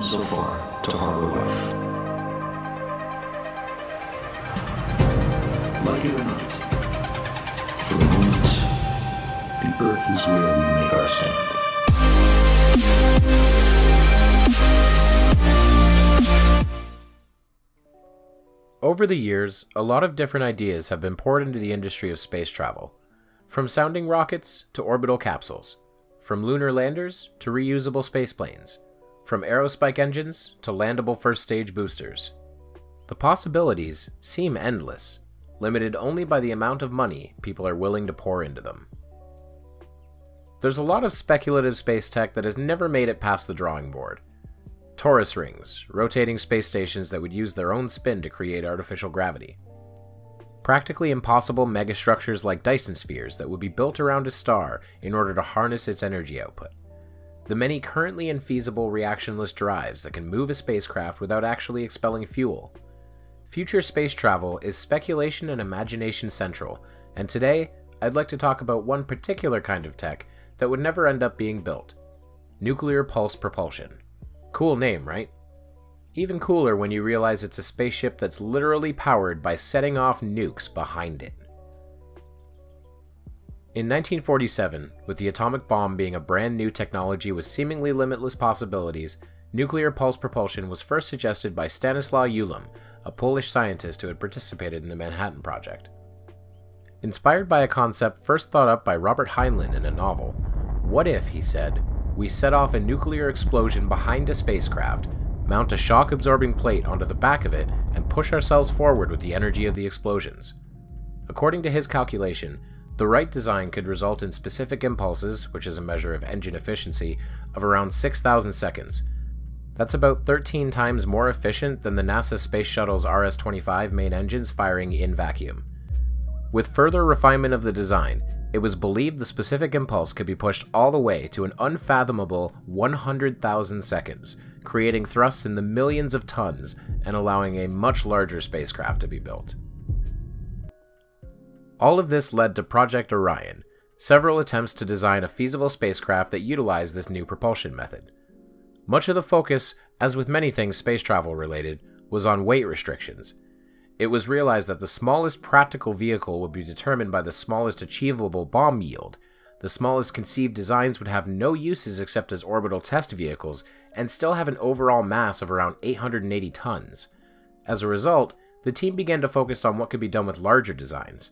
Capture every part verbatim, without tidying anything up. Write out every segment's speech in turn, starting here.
come so far to harbor life. Like it or not, for the moment, the Earth is where we make our stand. Over the years, a lot of different ideas have been poured into the industry of space travel. From sounding rockets to orbital capsules, from lunar landers to reusable spaceplanes, from aerospike engines to landable first-stage boosters. The possibilities seem endless, limited only by the amount of money people are willing to pour into them. There's a lot of speculative space tech that has never made it past the drawing board. Torus rings, rotating space stations that would use their own spin to create artificial gravity. Practically impossible megastructures like Dyson spheres that would be built around a star in order to harness its energy output. The many currently infeasible reactionless drives that can move a spacecraft without actually expelling fuel. Future space travel is speculation and imagination central, and today I'd like to talk about one particular kind of tech that would never end up being built. Nuclear pulse propulsion. Cool name, right? Even cooler when you realize it's a spaceship that's literally powered by setting off nukes behind it. In nineteen forty-seven, with the atomic bomb being a brand new technology with seemingly limitless possibilities, nuclear pulse propulsion was first suggested by Stanislaw Ulam, a Polish scientist who had participated in the Manhattan Project. Inspired by a concept first thought up by Robert Heinlein in a novel, what if, he said, we set off a nuclear explosion behind a spacecraft, mount a shock-absorbing plate onto the back of it, and push ourselves forward with the energy of the explosions. According to his calculation, the right design could result in specific impulses, which is a measure of engine efficiency, of around six thousand seconds. That's about thirteen times more efficient than the NASA Space Shuttle's R S twenty-five main engines firing in vacuum. With further refinement of the design, it was believed the specific impulse could be pushed all the way to an unfathomable one hundred thousand seconds, creating thrusts in the millions of tons and allowing a much larger spacecraft to be built. All of this led to Project Orion, several attempts to design a feasible spacecraft that utilized this new propulsion method. Much of the focus, as with many things space travel related, was on weight restrictions. It was realized that the smallest practical vehicle would be determined by the smallest achievable bomb yield. The smallest conceived designs would have no uses except as orbital test vehicles and still have an overall mass of around eight hundred eighty tons. As a result, the team began to focus on what could be done with larger designs,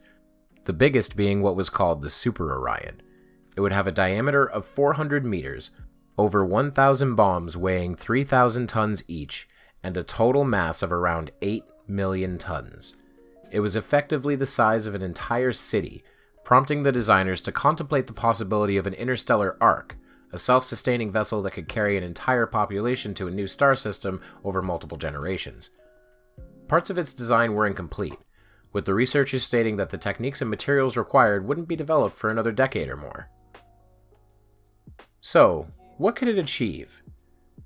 the biggest being what was called the Super Orion. It would have a diameter of four hundred meters, over one thousand bombs weighing three thousand tons each, and a total mass of around eight million tons. It was effectively the size of an entire city, prompting the designers to contemplate the possibility of an interstellar ark, a self-sustaining vessel that could carry an entire population to a new star system over multiple generations. Parts of its design were incomplete, with the researchers stating that the techniques and materials required wouldn't be developed for another decade or more. So, what could it achieve?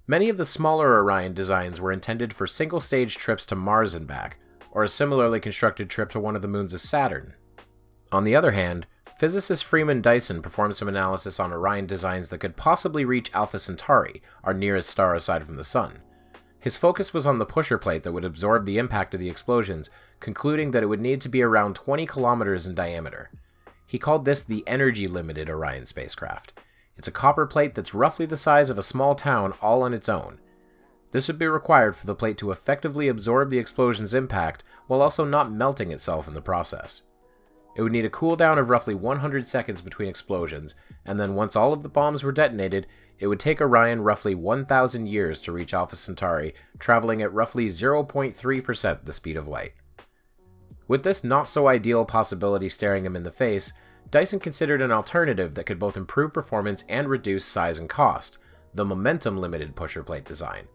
Many of the smaller Orion designs were intended for single-stage trips to Mars and back, or a similarly constructed trip to one of the moons of Saturn. On the other hand, physicist Freeman Dyson performed some analysis on Orion designs that could possibly reach Alpha Centauri, our nearest star aside from the Sun. His focus was on the pusher plate that would absorb the impact of the explosions, concluding that it would need to be around twenty kilometers in diameter. He called this the energy-limited Orion spacecraft. It's a copper plate that's roughly the size of a small town all on its own. This would be required for the plate to effectively absorb the explosion's impact while also not melting itself in the process. It would need a cooldown of roughly one hundred seconds between explosions, and then once all of the bombs were detonated, it would take Orion roughly one thousand years to reach Alpha Centauri, traveling at roughly zero point three percent the speed of light. With this not-so-ideal possibility staring him in the face, Dyson considered an alternative that could both improve performance and reduce size and cost, the momentum-limited pusher plate design.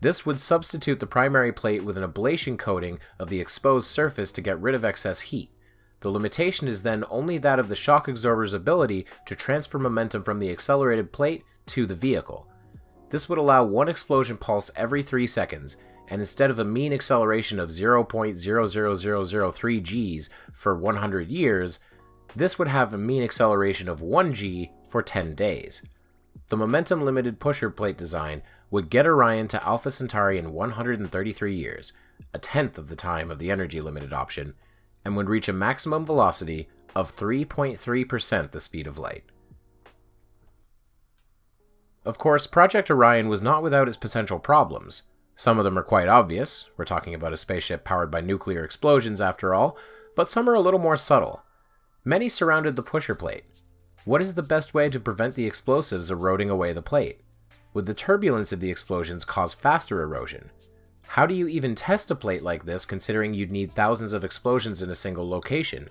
This would substitute the primary plate with an ablation coating of the exposed surface to get rid of excess heat. The limitation is then only that of the shock absorber's ability to transfer momentum from the accelerated plate to the vehicle. This would allow one explosion pulse every three seconds, and instead of a mean acceleration of zero point zero zero zero zero three g's for one hundred years, this would have a mean acceleration of one g for ten days. The momentum-limited pusher plate design would get Orion to Alpha Centauri in one hundred thirty-three years, a tenth of the time of the energy-limited option, and would reach a maximum velocity of three point three percent the speed of light. Of course, Project Orion was not without its potential problems. Some of them are quite obvious, we're talking about a spaceship powered by nuclear explosions after all, but some are a little more subtle. Many surrounded the pusher plate. What is the best way to prevent the explosives eroding away the plate? Would the turbulence of the explosions cause faster erosion? How do you even test a plate like this considering you'd need thousands of explosions in a single location?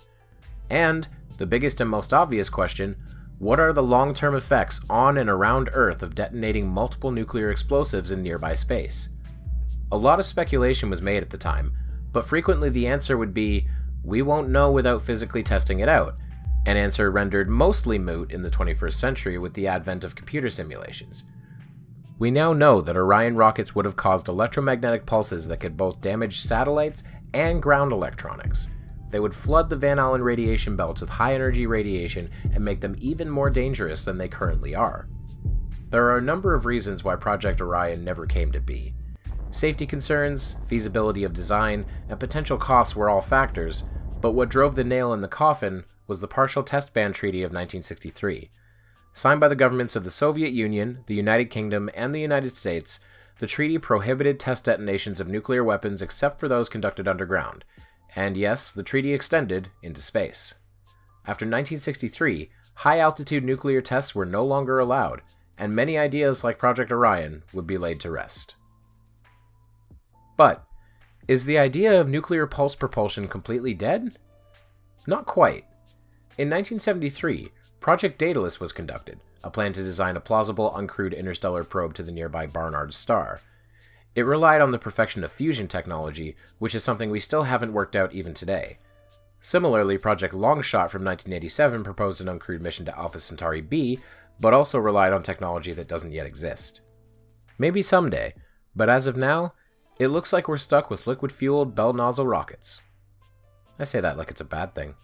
And, the biggest and most obvious question, what are the long-term effects on and around Earth of detonating multiple nuclear explosives in nearby space? A lot of speculation was made at the time, but frequently the answer would be, we won't know without physically testing it out. An answer rendered mostly moot in the twenty-first century with the advent of computer simulations. We now know that Orion rockets would have caused electromagnetic pulses that could both damage satellites and ground electronics. They would flood the Van Allen radiation belts with high-energy radiation and make them even more dangerous than they currently are. There are a number of reasons why Project Orion never came to be. Safety concerns, feasibility of design, and potential costs were all factors, but what drove the nail in the coffin was the Partial Test Ban Treaty of nineteen sixty-three. Signed by the governments of the Soviet Union, the United Kingdom, and the United States, the treaty prohibited test detonations of nuclear weapons except for those conducted underground. And yes, the treaty extended into space. After nineteen sixty-three, high-altitude nuclear tests were no longer allowed, and many ideas like Project Orion would be laid to rest. But, is the idea of nuclear pulse propulsion completely dead? Not quite. In nineteen seventy-three, Project Daedalus was conducted, a plan to design a plausible uncrewed interstellar probe to the nearby Barnard's Star. It relied on the perfection of fusion technology, which is something we still haven't worked out even today. Similarly, Project Longshot from nineteen eighty-seven proposed an uncrewed mission to Alpha Centauri B, but also relied on technology that doesn't yet exist. Maybe someday, but as of now, it looks like we're stuck with liquid-fueled bell nozzle rockets. I say that like it's a bad thing.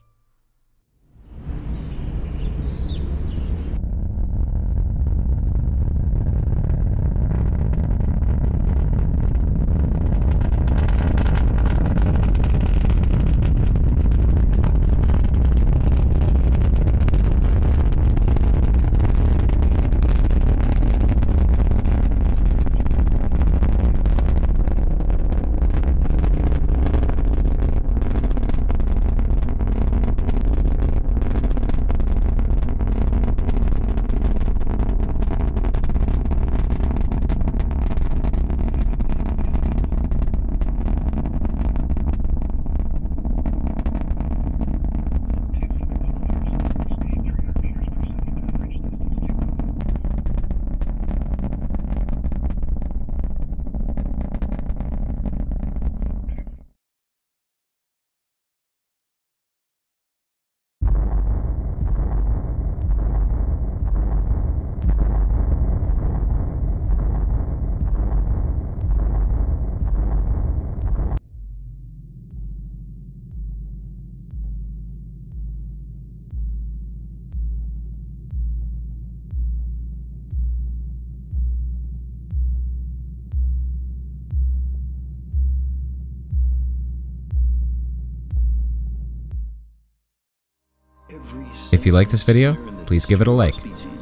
If you like this video, please give it a like.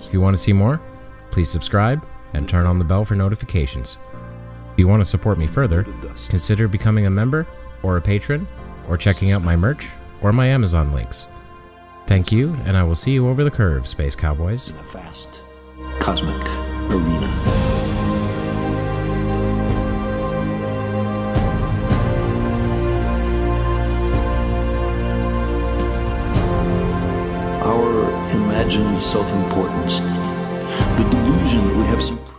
If you want to see more, please subscribe and turn on the bell for notifications. If you want to support me further, consider becoming a member or a patron, or checking out my merch or my Amazon links. Thank you, and I will see you over the curve, Space Cowboys. In a vast cosmic arena. Self-importance, the delusion that we have some